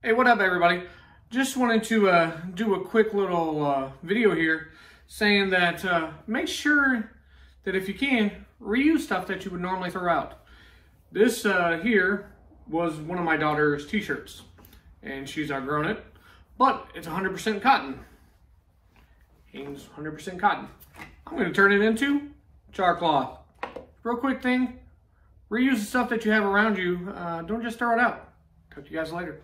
Hey, what up everybody? Just wanted to do a quick little video here saying that make sure that if you can, reuse stuff that you would normally throw out. This here was one of my daughter's t-shirts and she's outgrown it, but it's 100% cotton. Hanes 100% cotton. I'm going to turn it into char cloth. Real quick thing, reuse the stuff that you have around you. Don't just throw it out. Talk to you guys later.